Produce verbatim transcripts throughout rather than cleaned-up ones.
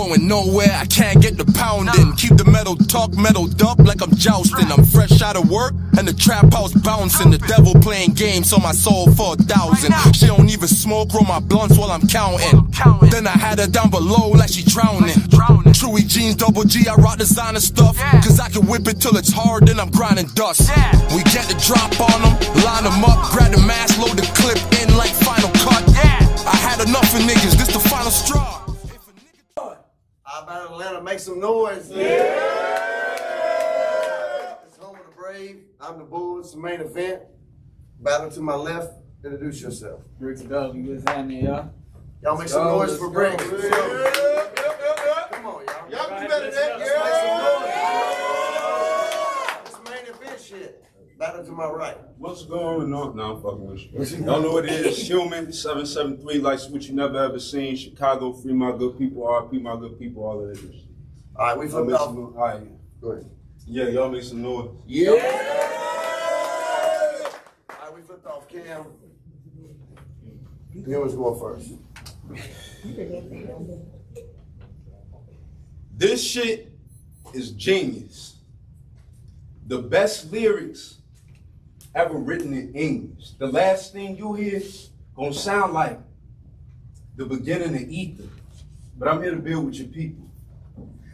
going nowhere, I can't get the pounding. Keep the metal talk metaled up like I'm jousting. I'm fresh out of work and the trap house bouncing. The devil playing games on my soul for a thousand. She don't even smoke, roll my blunts while I'm counting. Then I had her down below like she drowning. Truey jeans, double G, I rock designer stuff. Cause I can whip it till it's hard, then I'm grinding dust. We get the drop on them, line them up, grab the mask, load the clip in like Final Cut. I had enough of niggas, this the final straw. I'm out of Atlanta, make some noise. Yeah! It's home of the brave. I'm the bull. It's the main event. Battle to my left. Introduce yourself. Brixx Belvy, what's happening, y'all? Y'all make some noise for Brixx. Yeah. Come on, y'all. Y'all can do better than that. It's the main event shit. Battle to my right. What's going on? No, I'm fucking with you. Y'all know what it is. Human seven seven three, like what you never ever seen. Chicago, free my good people, R P my good people, all of that shit. All right, we from out. All right, go ahead. Yeah, y'all make some noise. Yeah. yeah! All right, we flipped off Cam. Here was going first. This shit is genius. The best lyrics ever written in English. The last thing you hear gonna sound like the beginning of Ether. But I'm here to build with your people.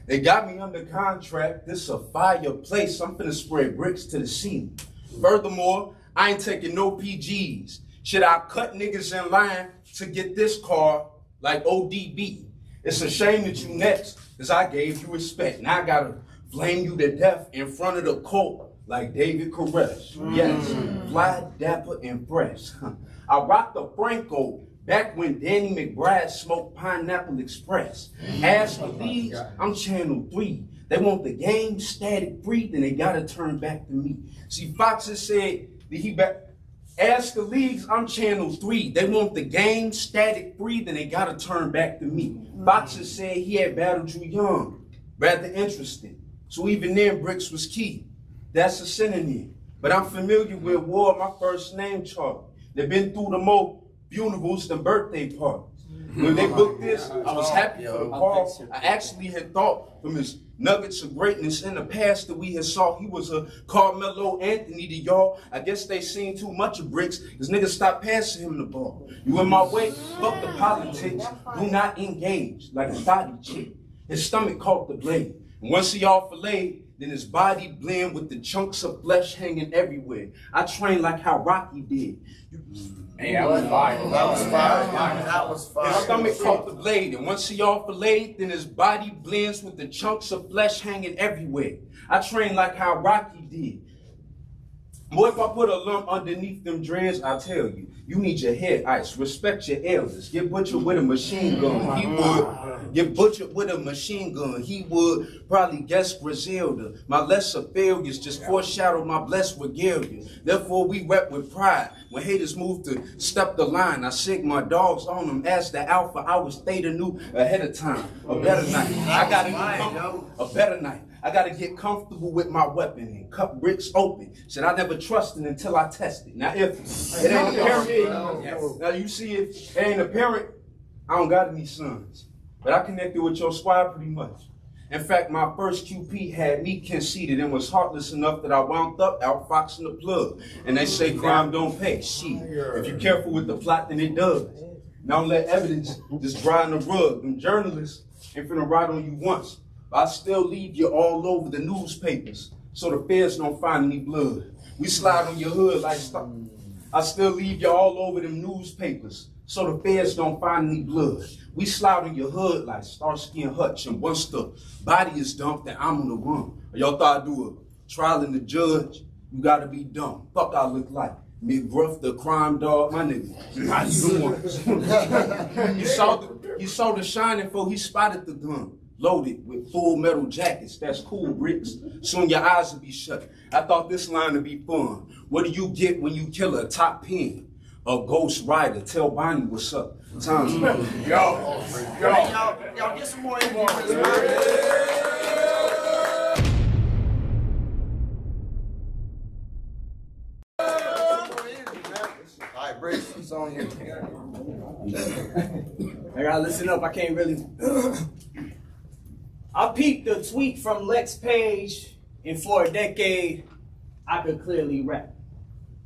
They got me under contract. This is a fireplace. I'm finna spread Brixx to the ceiling. Furthermore, I ain't taking no P Gs. Should I cut niggas in line to get this car like O D B? It's a shame that you next, because I gave you respect. Now I gotta flame you to death in front of the court like David Carell. Yes, fly, dapper, and fresh. I rocked the Franco back when Danny McBride smoked Pineapple Express. As for these, I'm channel three. They want the game static free, then they gotta turn back to me. See, Fox has said that he back. As the leagues, I'm channel three. They want the game static free, then they gotta turn back to me. Boxer said he had battled you young, rather interesting. So even then, Brixx was key. That's a synonym. But I'm familiar with Ward, my first name, Charlie. They've been through the more funerals than birthday parties. When they booked this, I was happy for the call. I actually had thought from his nuggets of greatness in the past that we had saw he was a Carmelo Anthony to y'all. I guess they seen too much of Brixx. This nigga stopped passing him the ball. You in my way? Fuck the politics. Do not engage like a body chick. His stomach caught the blade. And once he all filleted, then his body blend with the chunks of flesh hanging everywhere. I trained like how Rocky did. You, hey, that was fire. That was fire. That was fire. His stomach caught the blade, and once he all filleted, then his body blends with the chunks of flesh hanging everywhere. I trained like how Rocky did. Boy, if I put a lump underneath them dreads, I tell you, you need your head ice. Respect your elders. Get butchered with a machine gun. He would. Get butchered with a machine gun. He would probably guess Griselda. My lesser failures just foreshadow my blessed regalia. Therefore, we rep with pride. When haters move to step the line, I sick my dogs on them. As the alpha, I would stay the new ahead of time. A better night. I got a, a better night. I gotta get comfortable with my weapon and cut Brixx open. Said I never trusted until I tested. Now if it ain't apparent, now you see it, it ain't apparent, I don't got any sons. But I connected with your squad pretty much. In fact, my first Q P had me conceited and was heartless enough that I wound up outfoxing the plug. And they say crime don't pay. Shit, if you're careful with the plot, then it does. Now don't let evidence just dry on the rug. Them journalists ain't finna ride on you once. I still leave you all over the newspapers, so the feds don't find any blood. We slide on your hood like stuff. I still leave you all over them newspapers, so the feds don't find any blood. We slide on your hood like Starsky and Hutch, and once the body is dumped, then I'm on the run. Y'all thought I'd do a trial and the judge? You gotta be dumb. Fuck I look like. McGruff, the crime dog, my nigga. How you doing? You saw the, you saw the shining before he spotted the gun. Loaded with full metal jackets. That's cool, Brixx. Soon your eyes will be shut. I thought this line would be fun. What do you get when you kill a top pin? A ghost rider. Tell Bonnie what's up. Time's up. Y'all, y'all get some more in here. All right, Brixx, it's on you. I gotta listen up. I can't really... I peeped a tweet from Lex Page, and for a decade, I could clearly rap.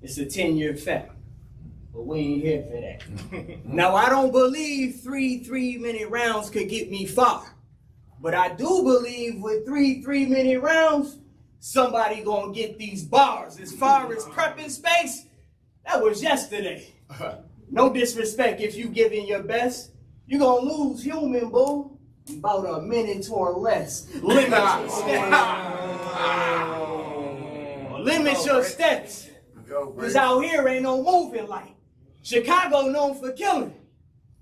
It's a ten-year fact, but we ain't here for that. Now, I don't believe three three-minute rounds could get me far, but I do believe with three three-minute rounds, somebody gonna get these bars. As far as prepping space, that was yesterday. No disrespect if you giving your best. You gonna lose human, boo. About a minute or less. Limit your steps. Limit your steps. Cause out here ain't no moving like. Chicago known for killing.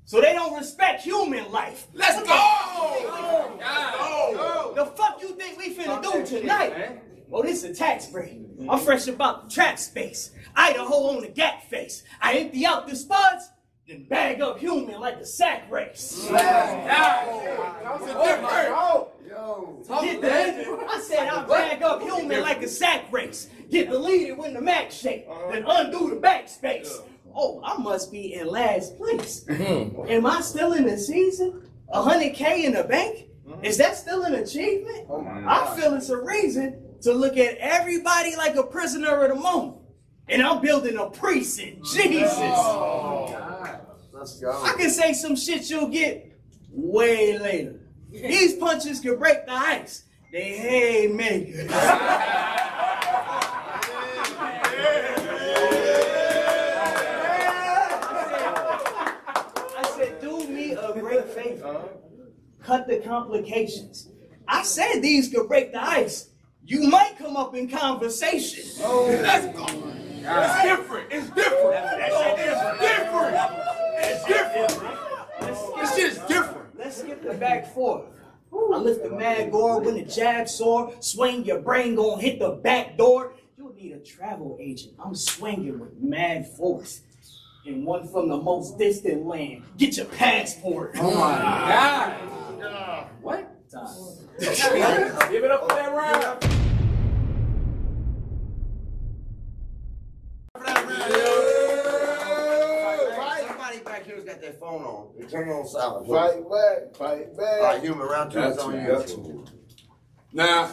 So they don't respect human life. Let's go! Go. Go. Go! The fuck you think we finna do tonight? Shit, well, this is a tax break. I'm fresh about the trap space. Idaho on the gap face. I empty out the spuds, then bag up human like a sack race. Let's go! That was a different. Yo, did that? I said I'll bag up human like a sack race. Get deleted when the max shake, then undo the backspace. Oh, I must be in last place. Am I still in the season? a hundred K in the bank? Is that still an achievement? Oh my God. I feel it's a reason to look at everybody like a prisoner of the moment. And I'm building a precinct. Jesus. Oh, God. Let's go. I can say some shit you'll get way later. These punches can break the ice. They hate me. Cut the complications. I said these could break the ice. You might come up in conversation. Oh, let's go. It's different. It's different. That shit is different. It's different. This shit's different. Let's skip the back forth. I lift the mad guard when the jab soar. Swing your brain, gon' hit the back door. You'll need a travel agent. I'm swinging with mad force. And one from the most distant land. Get your passport. Oh my God. Uh, what? Give it up for that round. For that round. Yeah. Right. Somebody back here's got their phone on. They turn it on silent. Fight back. Fight back. All right, human, round two is on you. Now,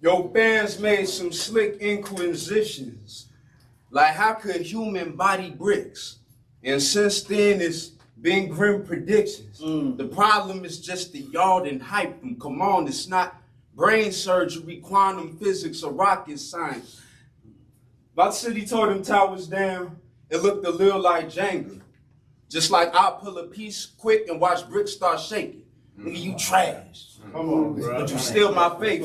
your fans made some slick inquisitions. Like, how could human body bricks? And since then, it's being grim predictions. Mm. The problem is just the yard and hype them. Come on, it's not brain surgery, quantum physics, or rocket science. About city told them towers down, it looked a little like Jenga. Just like I'll pull a piece quick and watch bricks start shaking. Mm. Nigga, you trash. Mm. Come on, bro. But you steal my face.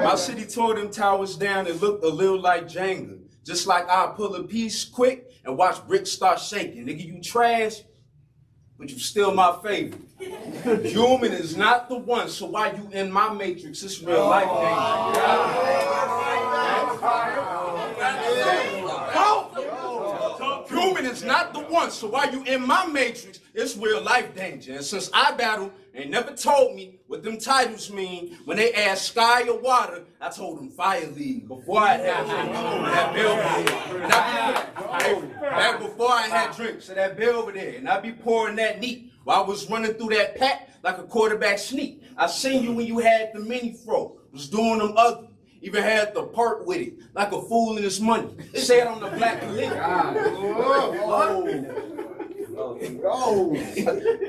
My city tore them towers down, it looked a little like Jenga. Just like I'll pull a piece quick and watch bricks start shaking. Nigga, you trash, but you still my favorite. Human is not the one, so why you in my matrix? It's real oh, life, nigga. Oh, oh, human is not the one, so why you in my matrix? It's real life danger. And since I battle, they never told me what them titles mean. When they asked sky or water, I told them fire league. Before I had drinks, oh, that bill over there. And I be, hey, back before I had drinks, so that bill over there. And I be pouring that neat while I was running through that pack like a quarterback sneak. I seen you when you had the mini fro, was doing them ugly. Even had the part with it, like a fool in his money. Said on the black lip. Oh,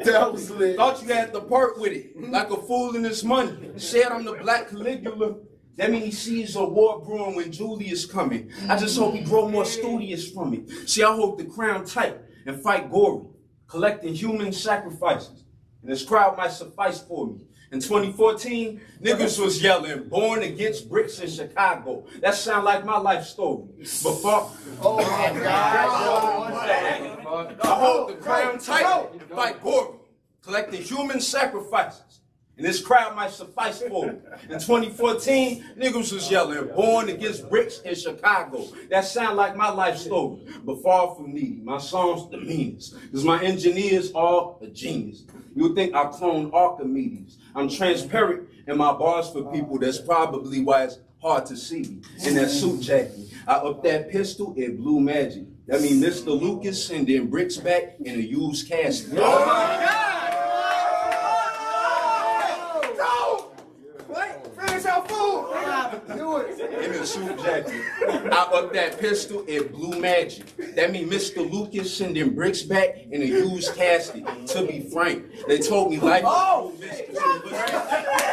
that was lit. Thought you had the part with it, like a fool in his money. Said I'm the black Caligula. That means he sees a war brewing when Julius coming. I just hope he grow more studious from it. See, I hold the crown tight and fight gory, collecting human sacrifices. And this crowd might suffice for me. In twenty fourteen, niggas was yelling, born against bricks in Chicago. That sound like my life story. But fuck. Oh my God. I hold the crown tight and fight Gorgon, collecting human sacrifices. And this crowd might suffice for me. In twenty fourteen, niggas was yelling, born against bricks in Chicago. That sound like my life story, but far from needy. My songs the meanest, because my engineers are a genius. You think I clone Archimedes. I'm transparent in my bars for people. That's probably why it's hard to see me. In that suit jacket, I up that pistol, it blew magic. That means Mister Lucas and then Brixx back in a used casket. Oh my God! No! What? Finish our food! Do it! Give me a suit jacket. I up that pistol, it blew magic. That means Mister Lucas sending Brixx back in a used casket. To be frank, they told me like, oh, Mister Lucas,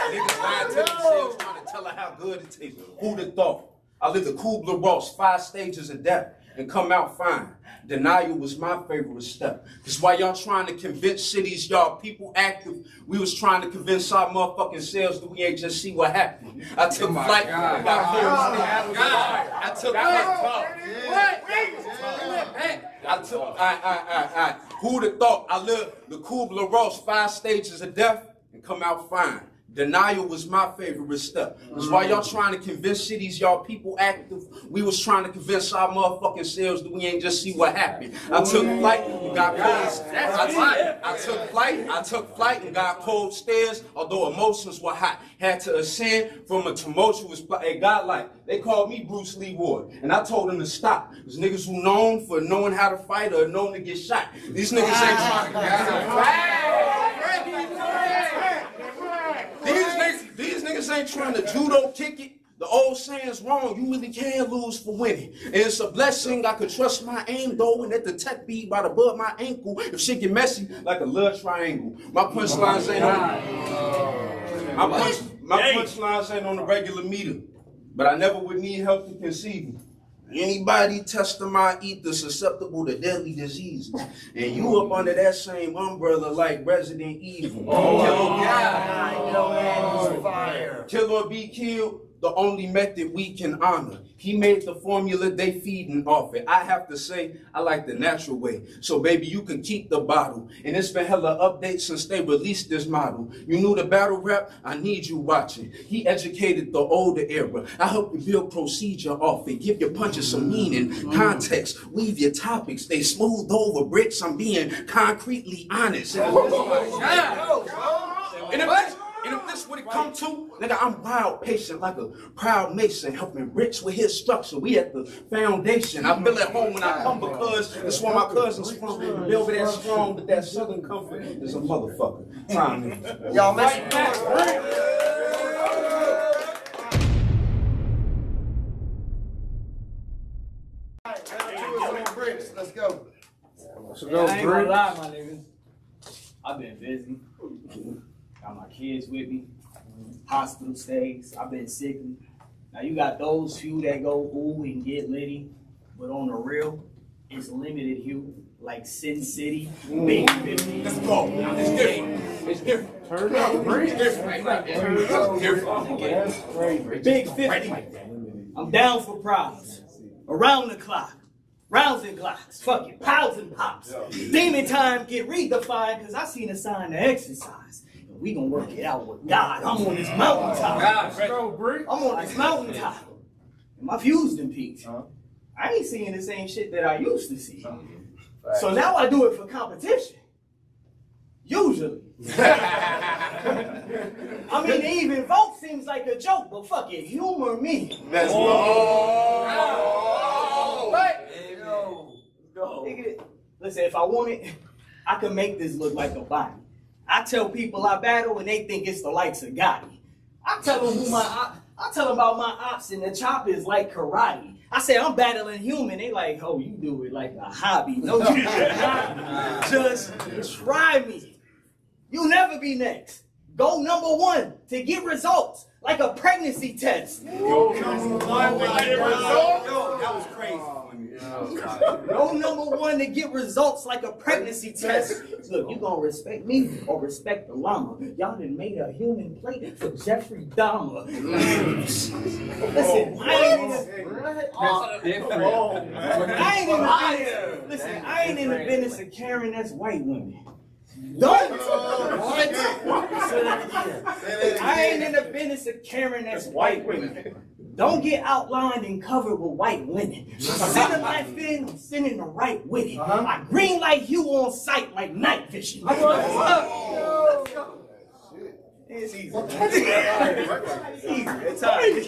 niggas lying to themselves trying to tell her how good it tastes. Who'd have thought? I lived the Kübler-Ross, five stages of death, and come out fine. Denial was my favorite step. That's why y'all trying to convince cities, y'all people active. We was trying to convince our motherfucking selves that we ain't just see what happened. I took flight. I took flight. I took, I, I, I, I. Who'd have thought I lived the Kübler-Ross, five stages of death, and come out fine. Denial was my favorite step. That's why y'all trying to convince cities, y'all people active. We was trying to convince our motherfucking selves that we ain't just see what happened. I took flight and got cold stairs. I, I took flight, I took flight and got cold stairs, although emotions were hot. Had to ascend from a tumultuous, a godlike. They called me Bruce Lee Ward, and I told them to stop. There's niggas who known for knowing how to fight or known to get shot. These niggas ain't trying to get These niggas ain't trying to judo kick it. The old saying's wrong. You really can lose for winning. And it's a blessing I could trust my aim, though, and let the tech be right above my ankle. If shit get messy, like a love triangle. My punchlines ain't on my, punch, my punchlines ain't on the regular meter. But I never would need help to conceive them. Anybody testing my ether susceptible to deadly diseases, and you up under that same umbrella like Resident Evil. Oh, kill, yeah. I know that is fire. Kill or be killed, the only method we can honor. He made the formula, they feeding off it. I have to say, I like the natural way. So baby, you can keep the bottle. And it's been hella updates since they released this model. You knew the battle rap? I need you watching. He educated the older era. I help you build procedure off it. Give your punches some meaning, context. Weave your topics. They smoothed over bricks. I'm being concretely honest. And if And if this would it come to, nigga, I'm wild, patient, like a proud mason, helping Brixx with his structure. We at the foundation. I feel at home when I come because that's where my cousin's from. Build that strong, but that Southern comfort is a motherfucker. Time, y'all, right back. Let's go. So go, I ain't gonna lie, my nigga. I've been busy. Got my kids with me, hospital stays, I've been sickly. Now you got those few that go ooh and get litty, but on the real, it's limited hue, like Sin City, Big fifty. Let's go, it's different, it's different. Turn up, it's different, it's different. Big fifty, I'm down for prize, around the clock. Rounds and glocks, fuck it, pows and pops. Demon time get redefined, cause I seen a sign to exercise. We gonna work it out with God. I'm on this mountaintop. I'm on this mountaintop. My views done peaked. I ain't seeing the same shit that I used to see. So now I do it for competition. Usually. I mean, they even vote seems like a joke, but fuck it, humor me. That's oh. What? No. No. Listen, if I want it, I can make this look like a body. I tell people I battle and they think it's the likes of Gotti. I tell them who my op, I tell them about my ops and the chop is like karate. I say I'm battling human. They like, oh, you do it like a hobby. No, you not. Just try me. You'll never be next. Go number one to get results like a pregnancy test. Yo, come on, get results. Yo, that was crazy. No number one to get results like a pregnancy test. Look, you gonna respect me or respect the llama? Y'all done made a human plate for Jeffrey Dahmer. Listen, I ain't in the Listen, I ain't in the business of caring that's white women. Don't. What? I ain't in the business of caring that's white women. Don't get outlined and covered with white linen. Sending my fin, I'm sending the right with it. Uh-huh. I green light you on sight like night vision. What's up? It's easy. It's easy. It's all right.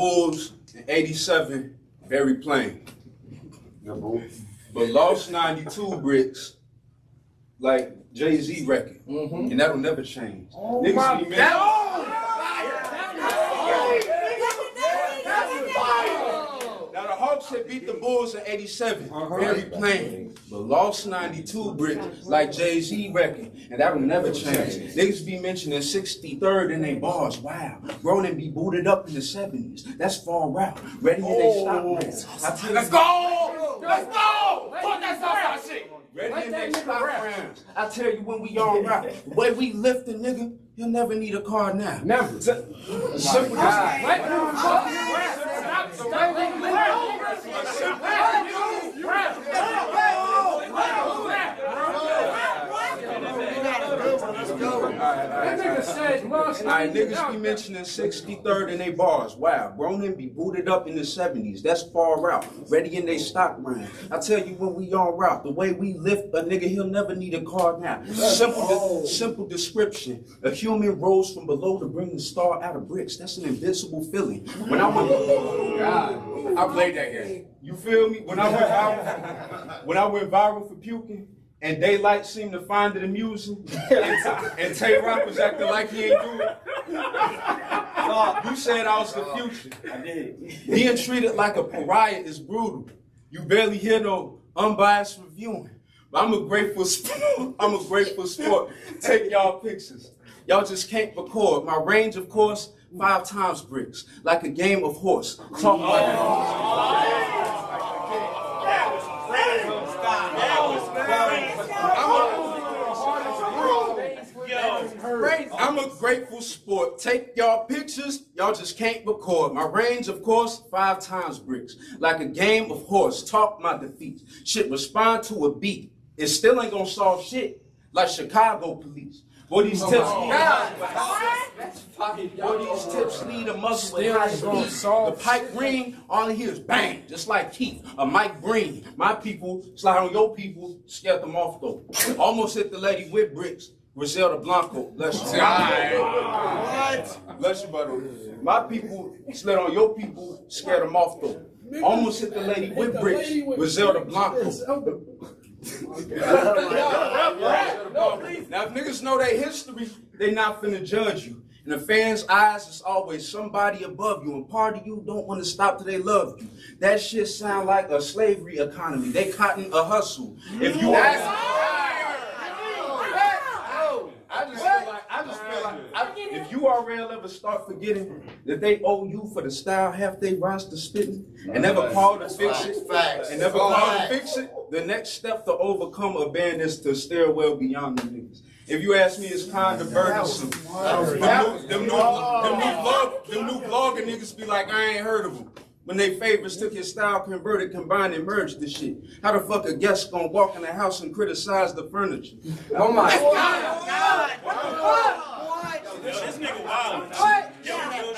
Bulls in eighty-seven, very plain. But lost ninety-two Brixx, like Jay-Z record. Mm-hmm. And that'll never change. Oh, niggas my see, man. Oh, oh, now the Hawks had beat the Bulls in eighty-seven, uh-huh. very plain. But lost ninety-two Brixx, like Jay-Z record. And that'll never change. Niggas be mentioning sixty-third in they bars. Wow. Ronan be booted up in the seventies. That's far out. Ready in they stop rounds. Let's go! Let's go! Fuck that Southside shit! Ready and they stop rounds. I tell you, when we all rap, the way we lift a nigga, you'll never need a car now. Never. Simple Alright, niggas be mentioning sixty-third in they bars. Wow, Ronan be booted up in the seventies. That's far out. Ready in they stock round. I tell you, when we all route, the way we lift a nigga, he'll never need a car now. Simple, oh. de simple description. A human rose from below to bring the star out of Brixx. That's an invincible feeling. When I went, oh God, I played that game. You feel me? When I went viral, when I went viral for puking. And Daylight seemed to find it amusing. And, and Tay Rock was acting like he ain't do it. No, you said I was the future. I did. Being treated like a pariah is brutal. You barely hear no unbiased reviewing. But I'm a grateful sport. I'm a grateful sport. Take y'all pictures. Y'all just can't record. My range, of course, five times Brixx. Like a game of horse. Talk like a horse. I'm a grateful sport. Take y'all pictures, y'all just can't record. My range, of course, five times Brixx. Like a game of horse, talk my defeat. Shit, respond to a beat. It still ain't gonna solve shit. Like Chicago police. Boy, these tips lead a muscle at high speed. The pipe ring, all he hears bang, just like Keith, a Mike Green. My people, slide on your people, scared them off though. Almost hit the lady with Brixx. Griselda Blanco, bless you. Right. What? Bless you, brother. My people slid on your people, scared them off though. Almost hit the lady with Brixx, Griselda Blanco. Now if niggas know their history, they not finna judge you. In the fans' eyes, it's always somebody above you, and part of you don't want to stop till they love you. That shit sound like a slavery economy. They cotton a hustle. If you ask. I just what? feel like, I just feel like, I, if you already ever start forgetting that they owe you for the style half they roster spitting, and never call to fix it, and never call to fix it, the next step to overcome a band is to steer well beyond the niggas. If you ask me, it's kind of burdensome. Them new, them new, them new, blog, them new blogger niggas be like, I ain't heard of them. When they favorites took his style, converted, combined, and merged this shit. How the fuck a guest gonna walk in the house and criticize the furniture? Oh my God! God. What the fuck? What? This nigga wild.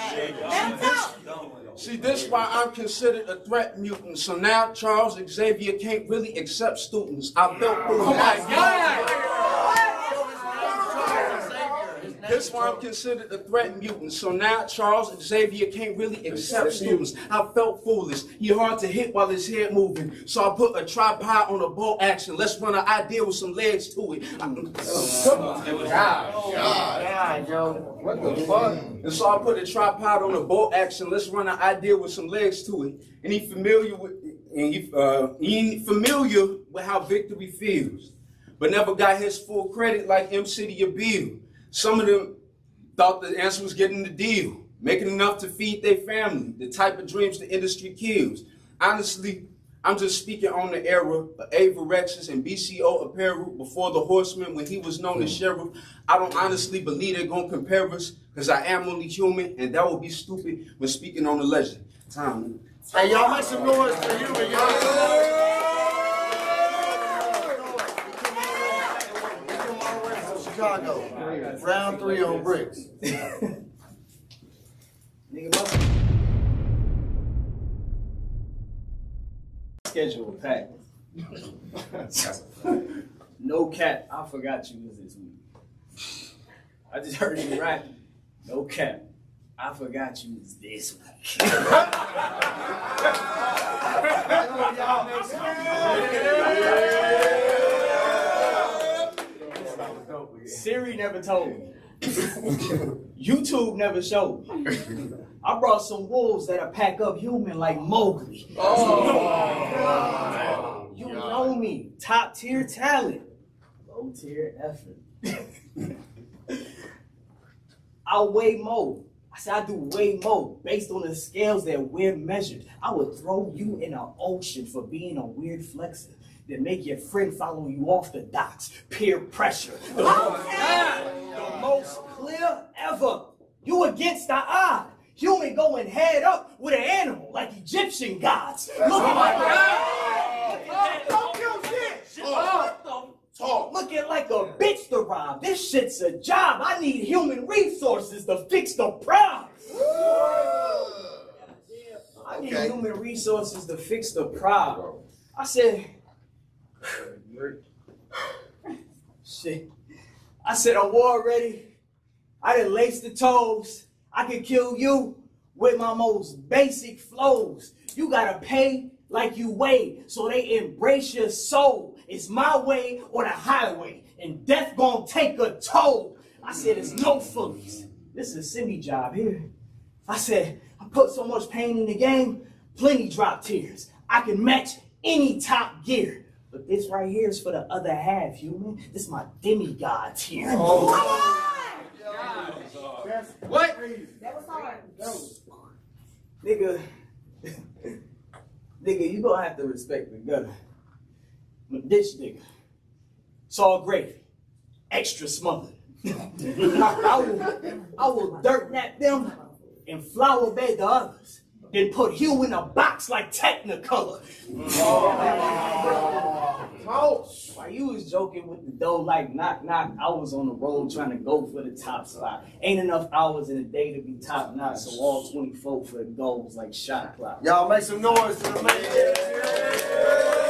What? See, this why I'm considered a threat mutant. So now Charles Xavier can't really accept students. I felt. Oh my God! This why I'm considered a threat mutant. So now Charles Xavier can't really accept students. I felt foolish. He hard to hit while his head moving. So I put a tripod on a ball action. Let's run an idea with some legs to it. I, oh, come on. It was God. God. God, yo. What the fuck? And so I put a tripod on a ball action. Let's run an idea with some legs to it. And he familiar with and he, uh, he familiar with how victory feels, but never got his full credit like M City or Bill. Some of them thought the answer was getting the deal, making enough to feed their family, the type of dreams the industry kills. Honestly, I'm just speaking on the era of avorexes and B C O apparel before the Horseman when he was known as Sheriff. I don't honestly believe they're going to compare us because I am only human, and that would be stupid when speaking on the legend. Time. Hey, y'all make some noise for you, y'all. Yeah. Chicago. Round three on Brixx. Schedule packed. No cap, I forgot you was this week. I just heard you rap. No cap, I forgot you was this week. Siri never told me. YouTube never showed me. I brought some wolves that'll pack up human like Mowgli. Oh, you God. Know me. Top tier talent. Low tier effort. I weigh more. I said I do way more based on the scales that we're measured. I would throw you in an ocean for being a weird flexer. Then make your friend follow you off the docks. Peer pressure. The, okay. the most clear ever. You against the eye. Human going head up with an animal like Egyptian gods. Look at that. Don't kill shit. Looking like a bitch to rob. This shit's a job. I need human resources to fix the problem. I need okay. human resources to fix the problem. I said, shit. I said, I'm war ready. I done laced the toes. I could kill you with my most basic flows. You gotta pay like you weigh, so they embrace your soul. It's my way or the highway, and death gon' take a toll. I said, it's no fullies. This is a Cindy job here. I said, I put so much pain in the game, plenty drop tears. I can match any top gear. But this right here is for the other half, human. This is my demigod tier. Oh. That's what? Crazy. That was hard. That was hard. Nigga, nigga, you gonna have to respect the gutter. I'm a ditch nigga. It's all gravy. Extra smothered. I, I will, I will dirt nap them and flower bed the others. Then put Hugh in a box like Technicolor. Oh. Oh. While you was joking with the dough like knock knock, I was on the road trying to go for the top spot. Ain't enough hours in a day to be top notch, so all twenty-four for the goals like shot clock. Y'all make some noise for the man.